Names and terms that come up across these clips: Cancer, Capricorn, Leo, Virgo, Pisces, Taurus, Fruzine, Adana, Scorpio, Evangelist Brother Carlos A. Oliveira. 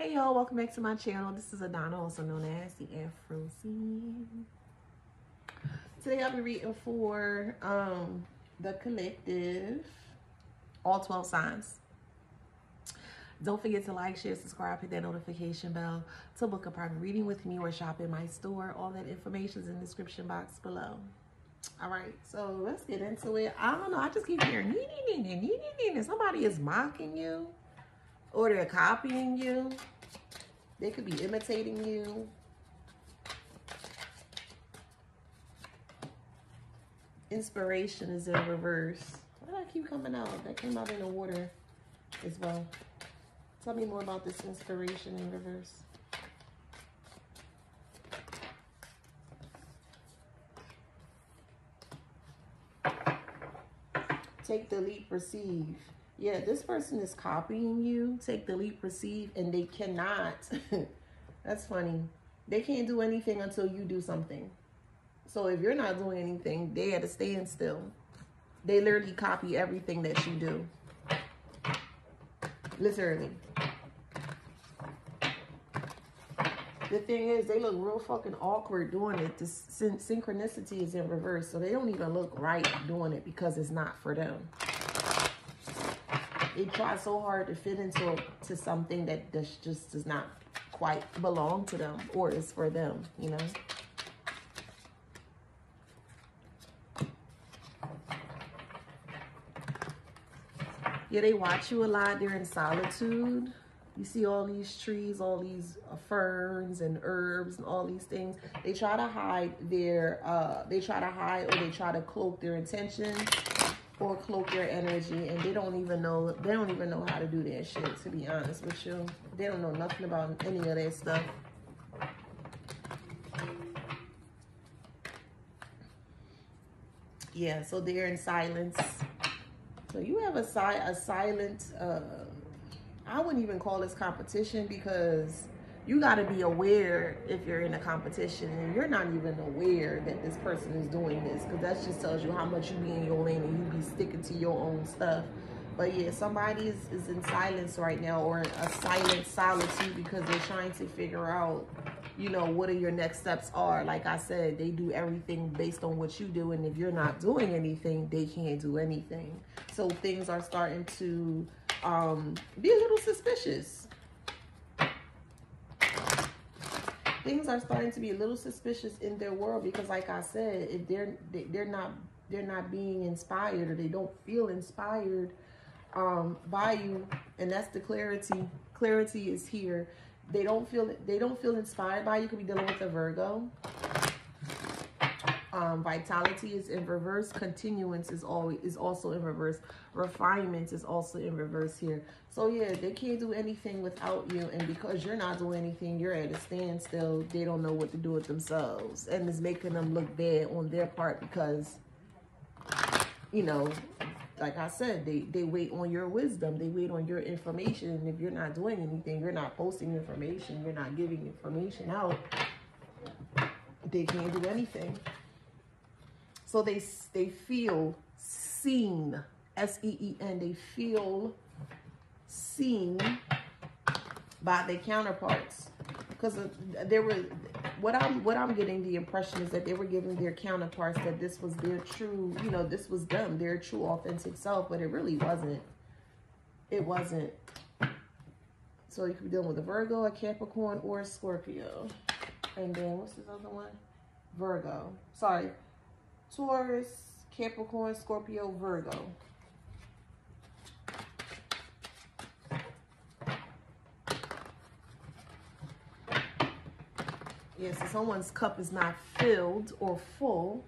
Hey y'all, welcome back to my channel. This is Adana, also known as the Fruzine. Today I'll be reading for the collective, all 12 signs. Don't forget to like, share, subscribe, hit that notification bell to book a private reading with me or shop in my store. All that information is in the description box below. All right, so let's get into it. I don't know, I just keep hearing somebody is mocking you, or they're copying you. They could be imitating you. Inspiration is in reverse. Why do I keep coming out? That came out in the water as well. Tell me more about this inspiration in reverse. Take the leap, receive. Yeah, this person is copying you. Take the leap, receive, and they cannot. That's funny. They can't do anything until you do something. So if you're not doing anything, they at a standstill. They literally copy everything that you do. Literally. The thing is, they look real fucking awkward doing it. The synchronicity is in reverse, so they don't even look right doing it because it's not for them. They try so hard to fit into something that just does not quite belong to them or is for them, you know? Yeah, they watch you a lot. They're in solitude. You see all these trees, all these ferns and herbs and all these things. They try to hide their, or they try to cloak their intentions, or cloak their energy, and they don't even know how to do that shit, to be honest with you. They don't know nothing about any of that stuff. Yeah, so they're in silence. So you have a silent, I wouldn't even call this competition, because you gotta be aware if you're in a competition and you're not even aware that this person is doing this, because that just tells you how much you be in your lane and you be sticking to your own stuff. But yeah, somebody is in silence right now, or in a silent solitude, because they're trying to figure out, you know, what are your next steps are. Like I said, they do everything based on what you do, and if you're not doing anything, they can't do anything. So things are starting to be a little suspicious. Things are starting to be a little suspicious in their world, because like I said, if they're not being inspired, or they don't feel inspired by you, and that's the clarity. Clarity is here. They don't feel inspired by you. Could be dealing with a Virgo. Vitality is in reverse. Continuance is also in reverse. Refinement is also in reverse here. So yeah, they can't do anything without you, and because you're not doing anything, you're at a standstill. They don't know what to do with themselves, and it's making them look bad on their part, because, you know, like I said, they wait on your wisdom. They wait on your information, and if you're not doing anything, you're not posting information, you're not giving information out, they can't do anything. So they feel seen, S-E-E-N. They feel seen by their counterparts, because there were what I'm getting the impression is that they were giving their counterparts that this was their true, you know, this was them, their true authentic self, but it really wasn't. It wasn't. So you could be dealing with a Virgo, a Capricorn, or a Scorpio, and then what's this other one? Virgo. Sorry. Taurus, Capricorn, Scorpio, Virgo. Yeah, so someone's cup is not filled or full,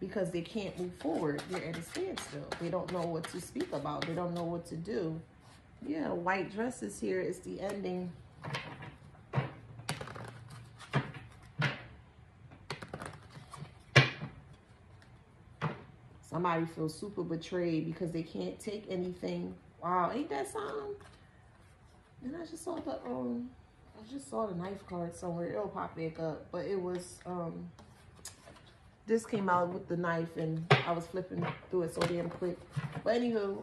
because they can't move forward. They're at a standstill. They don't know what to speak about. They don't know what to do. Yeah, white dresses here is the ending. Somebody feels super betrayed because they can't take anything. Wow, ain't that something? And I just saw the I just saw the knife card somewhere. It'll pop back up, but it was this came out with the knife, and I was flipping through it so damn quick. But anywho,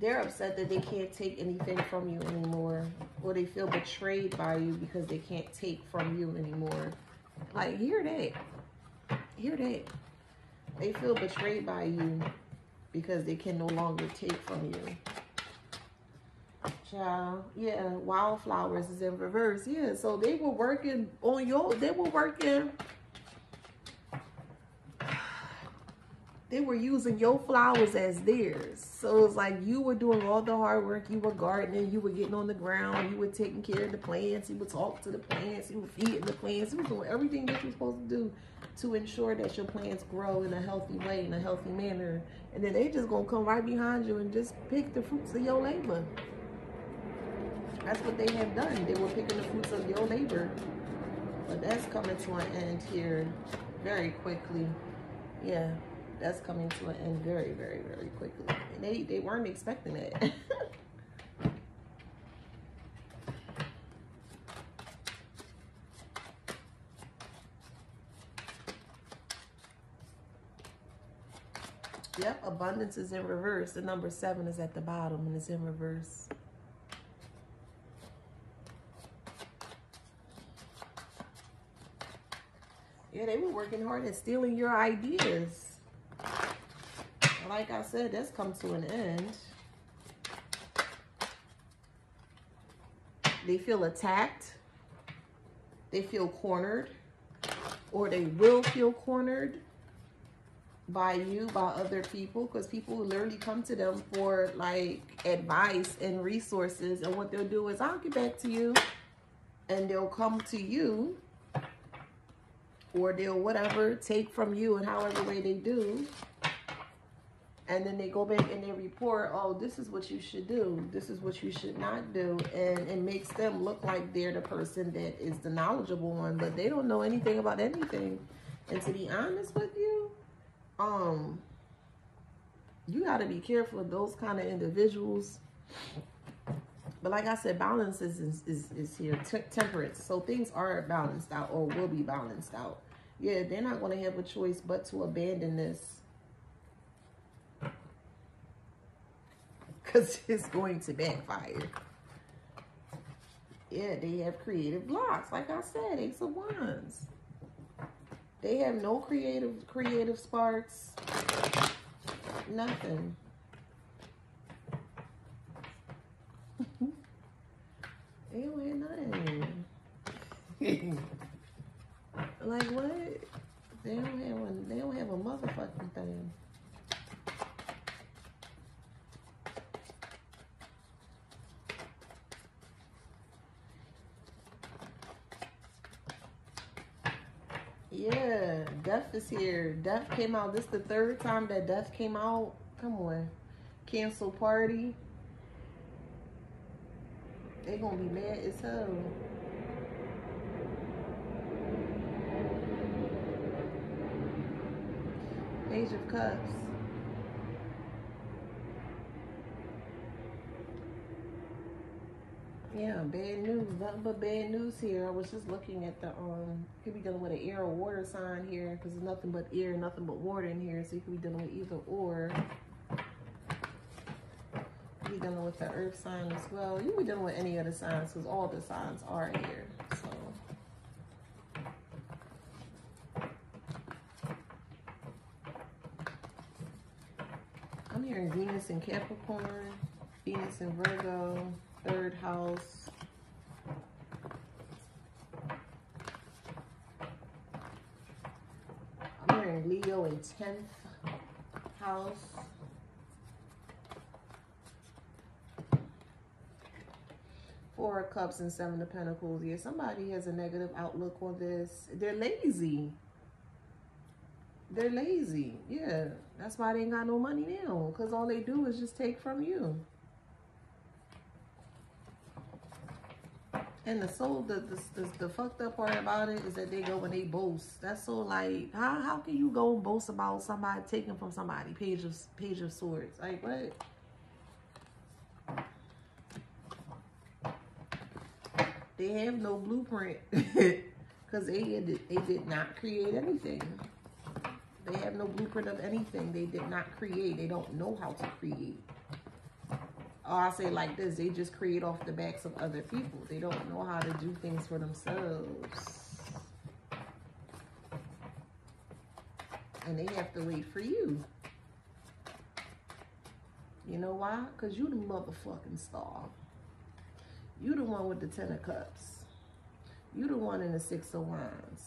they're upset that they can't take anything from you anymore, or they feel betrayed by you because they can't take from you anymore. Like, hear that. Hear that. They feel betrayed by you because they can no longer take from you. Child, yeah, wildflowers is in reverse. Yeah, so they were working on your, they were using your flowers as theirs. So it's like you were doing all the hard work. You were gardening. You were getting on the ground. You were taking care of the plants. You were talking to the plants. You were feeding the plants. You were doing everything that you're supposed to do to ensure that your plants grow in a healthy way, in a healthy manner. And then they just going to come right behind you and just pick the fruits of your labor. That's what they have done. They were picking the fruits of your labor. But that's coming to an end here very quickly. Yeah. That's coming to an end very, very, very quickly. And they weren't expecting it. Yep, abundance is in reverse. The number 7 is at the bottom and it's in reverse. Yeah, they were working hard at stealing your ideas. Like I said, that's come to an end. They feel attacked. They feel cornered. Or they will feel cornered by you, by other people. Because people literally come to them for like advice and resources. And what they'll do is, I'll get back to you. And they'll come to you. Or they'll whatever, take from you in however way they do. And then they go back and they report, oh, this is what you should do. This is what you should not do. And it makes them look like they're the person that is the knowledgeable one, but they don't know anything about anything. And to be honest with you, you got to be careful of those kind of individuals. But like I said, balance is here. Temperance. So things are balanced out or will be balanced out. Yeah, they're not going to have a choice but to abandon this. Because it's going to backfire. Yeah, they have creative blocks. Like I said, Ace of Wands. They have no creative sparks. Nothing. They don't have nothing. Like what? They don't have a motherfucking thing. Yeah, death is here. Death came out. This is the 3rd time that death came out. Come on. Cancel party. They're going to be mad as hell. Page of Cups. Yeah, bad news. Nothing but bad news here. I was just looking at the, could be dealing with an air or water sign here, because there's nothing but air, nothing but water in here, so you could be dealing with either or. You could be dealing with the earth sign as well. You could be dealing with any other signs, because all the signs are here, so. I'm hearing Venus in Capricorn, Venus in Virgo. 3rd house. I'm hearing Leo in 10th house. Four of Cups and 7 of Pentacles. Yeah, somebody has a negative outlook on this. They're lazy. They're lazy. Yeah, that's why they ain't got no money now. Because all they do is just take from you. And the soul, the fucked up part about it is that they go and they boast. That's so like, how can you go and boast about somebody taking from somebody? Page of Swords. Like, what? They have no blueprint. Because they did not create anything. They have no blueprint of anything. They did not create. They don't know how to create. or I say like this, they just create off the backs of other people. They don't know how to do things for themselves. And they have to wait for you. You know why? Because you the motherfucking star. You the one with the 10 of cups. You the one in the 6 of wands.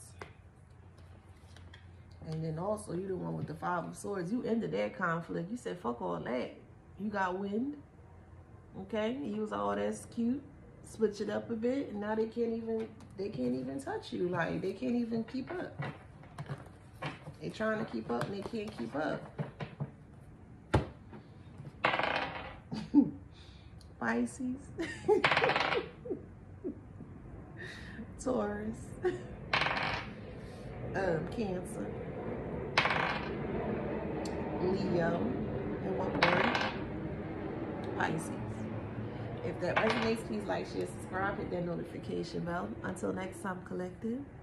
And then also, you the one with the 5 of swords. You ended that conflict. You said, fuck all that. You got wind. Okay? You was all that's cute. Switch it up a bit. And now they can't even touch you. Like, they can't even keep up. They trying to keep up and they can't keep up. Pisces. Taurus. Cancer. Leo, in one word, Pisces. If that resonates, please like, share, subscribe, hit that notification bell. Until next time, collective.